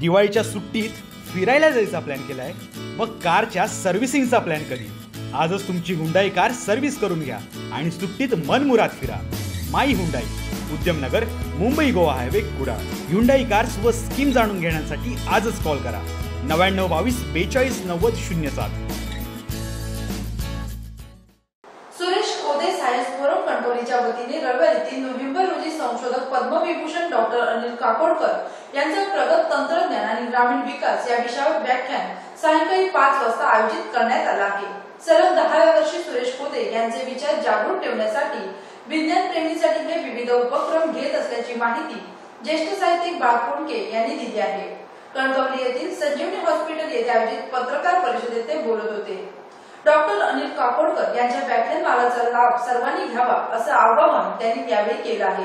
दिवाळीच्या सुट्टीत फिरायला जायचा प्लॅन केलाय, मग कारच्या सर्व्हिसिंगचा प्लॅन कधी? आजच तुमची हुंडाई कार सर्व्हिस करून घ्या आणि सुट्टीत मनमुराद फिरा. My Hyundai, Udyamnagar, Mumbai Goa highway, Kudal. Hyundai cars व स्कीम जाणून घेण्यासाठी आजच कॉल करा 9922 4290 07. सुरेश कोदे सायन्स फोरम कंट्रोलीच्या वतीने रविवारी 3 नोव्हेंबर रोजी संशोधक पद्मविभूषण डॉ. अनिल काकोडकर यांचा प्रगत तंत्रज्ञान आणि ग्रामीण विकास या विषयावर व्याख्यान सायंकाळी 5 वाजता आयोजित करण्यात आला आहे. सलग 10व्या वर्षी सुरेश कोदे यांचे विचार जागृत ठेवण्यासाठी विज्ञान प्रेमींसाठी हे विविध उपक्रम घेत असल्याची माहिती ज्येष्ठ साहित्यिक बाळकुंडके यांनी दिली आहे. कणकवली येथील संजीवनी हॉस्पिटल येथे आयोजित पत्रकार परिषदेत ते बोलत होते. डॉ. अनिल काकोडकर यांच्या व्याख्यानमालेचा लाभ सर्वांनी घ्यावा असं आवाहन त्यांनी यावेळी केलं आहे.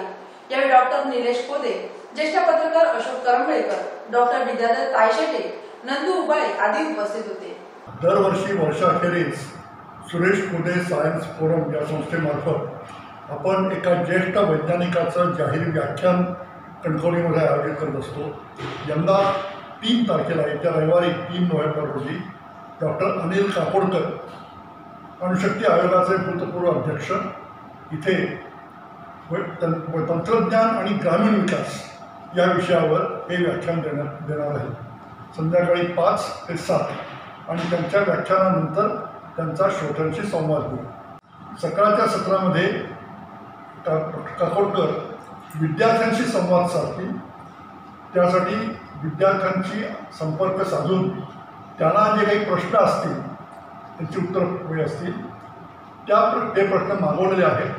यावेळी डॉ. निलेश कोदे, ज्येष्ठ पत्रकार अशोक करंबळेकर, डॉ. विद्याधर तायशेटे, नंदू उबाळे आदी उपस्थित होते. दरवर्षी वर्षाखेरीज सुरेश कोदे सायन्स फोरम या संस्थेमार्फत आपण एका ज्येष्ठ वैज्ञानिकाचं जाहीर व्याख्यान कणकवलीमध्ये आयोजित करत असतो. यंदा 3 तारखेला येत्या रविवारी 3 नोव्हेंबर रोजी डॉ. अनिल काकोडकर, अणुशक्ती आयोगाचे भूतपूर्व अध्यक्ष, इथे तंत्रज्ञान आणि ग्रामीण विकास या विषयावर हे व्याख्यान देणार आहे. संध्याकाळी 5 ते 7 आणि त्यांच्या व्याख्यानानंतर त्यांचा श्रोत्यांशी संवाद होईल. सकाळच्या सत्रामध्ये काकोडकर विद्यार्थ्यांशी संवाद साधतील. त्यासाठी विद्यार्थ्यांशी संपर्क साधून त्यांना जे काही प्रश्न असतील त्यांची उत्तरं हवी असतील, ते प्रश्न मागवलेले आहेत,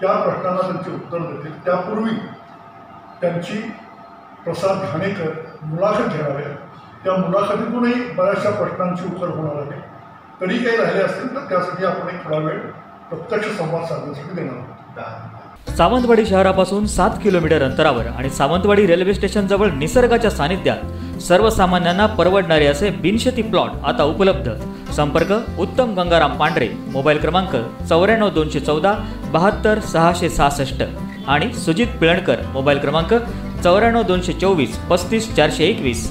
त्या प्रश्नांना त्यांची उत्तर देतील. त्यापूर्वी त्यांची प्रसाद घाणेकर मुलाखत घेणार आहे. त्या मुलाखतीतूनही बऱ्याचशा प्रश्नांची उत्तर होणार आहे. तरी काही राहिले असतील तर त्यासाठी आपण एक थोडा वेळ प्रत्यक्ष संवाद साधण्यासाठी देणार आहोत. सावंतवाडी शहरापासून 7 किलोमीटर अंतरावर आणि सावंतवाडी रेल्वे स्टेशनजवळ निसर्गाच्या सानिध्यात सर्वसामान्यांना परवडणारे असे बिनशेती प्लॉट आता उपलब्ध. संपर्क उत्तम गंगाराम पांढरे, मोबाईल क्रमांक 94 214 72 666 आणि सुजित पिळणकर, मोबाईल क्रमांक 94 224 35 421.